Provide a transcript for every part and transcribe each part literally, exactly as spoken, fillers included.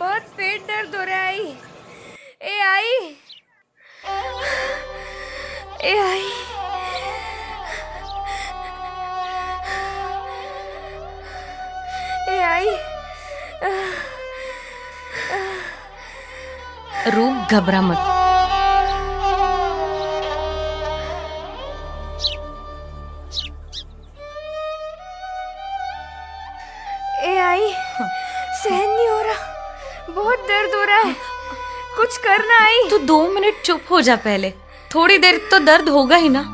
बहुत पेट दर्द हो रहा है। ए आई, ए आई, ए आई। रूप घबरा मत। ए आई, सहन नहीं हो रहा, बहुत दर्द हो रहा है, कुछ करना है। तू दो मिनट चुप हो जा, पहले थोड़ी देर तो दर्द होगा ही ना।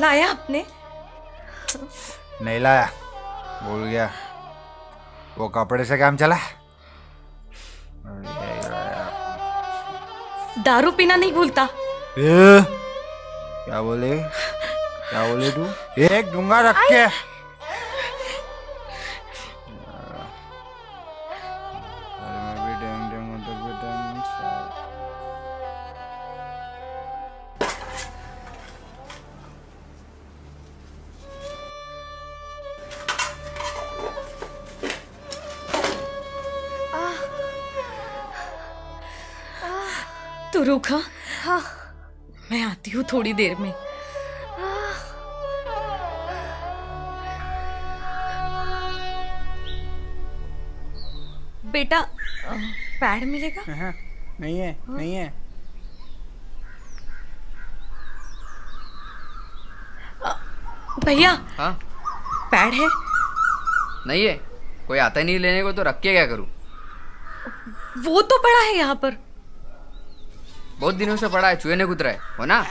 लाया आपने? नहीं लाया, भूल गया। वो कपड़े से काम चला। दारू पीना नहीं भूलता। ए, क्या बोले क्या बोले तू? एक डूंगा रख के। तो रुका, हाँ मैं आती हूँ थोड़ी देर में। बेटा पैड मिलेगा? हाँ, नहीं है, हाँ? नहीं है। भैया हाँ? पैड है? नहीं है। कोई आता नहीं लेने को तो रख के क्या करूँ? वो तो पड़ा है यहाँ पर, बहुत दिनों से पड़ा है, चूहे ने कुतरा है हो ना।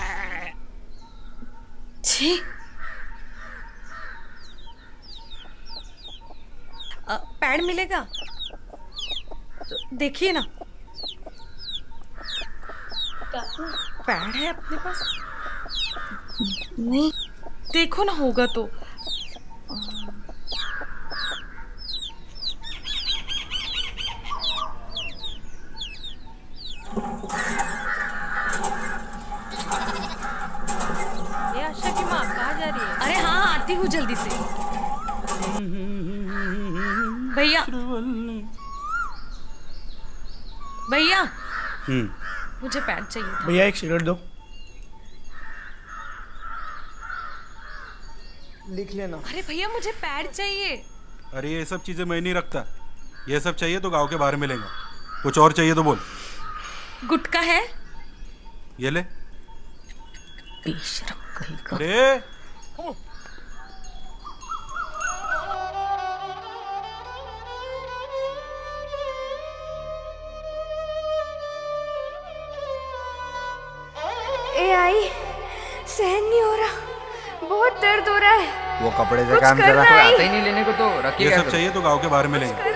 छी, पैड मिलेगा? देखिए ना, पैड है अपने पास? नहीं, देखो ना, होगा तो। जल्दी से भैया, भैया मुझे पैड चाहिए। भैया एक सिगरेट दो। लिख लेना। अरे भैया मुझे पैड चाहिए। अरे ये सब चीजें मैं नहीं रखता, ये सब चाहिए तो गांव के बाहर मिलेगा। कुछ और चाहिए तो बोल। गुटखा है? ये ले। अरे सहन नहीं हो रहा, बहुत दर्द हो रहा है। वो कपड़े से काम चला। कोई आता ही नहीं लेने को तो रखिए। ये सब चाहिए तो गांव के बाहर मिलेंगे।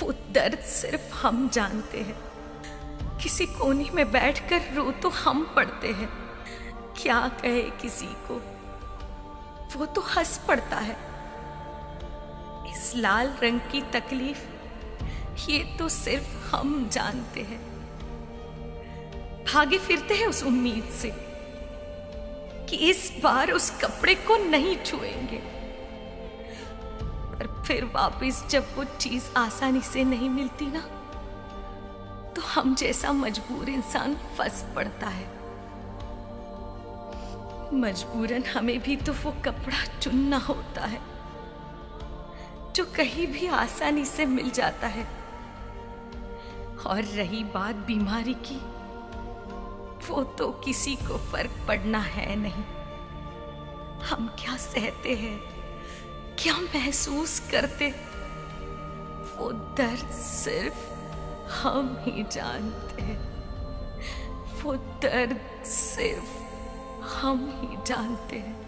वो दर्द सिर्फ हम जानते हैं। किसी कोने में बैठकर रो तो हम पड़ते हैं, क्या कहे किसी को, वो तो हंस पड़ता है। इस लाल रंग की तकलीफ ये तो सिर्फ हम जानते हैं। भागे फिरते हैं उस उम्मीद से कि इस बार उस कपड़े को नहीं छुएंगे, पर फिर वापस जब वो चीज आसानी से नहीं मिलती ना, तो हम जैसा मजबूर इंसान फंस पड़ता है। मजबूरन हमें भी तो वो कपड़ा चुनना होता है जो कहीं भी आसानी से मिल जाता है। और रही बात बीमारी की, वो तो किसी को फर्क पड़ना है नहीं। हम क्या सहते हैं, क्या महसूस करते, वो दर्द सिर्फ हम ही जानते हैं। वो दर्द सिर्फ हम ही जानते हैं।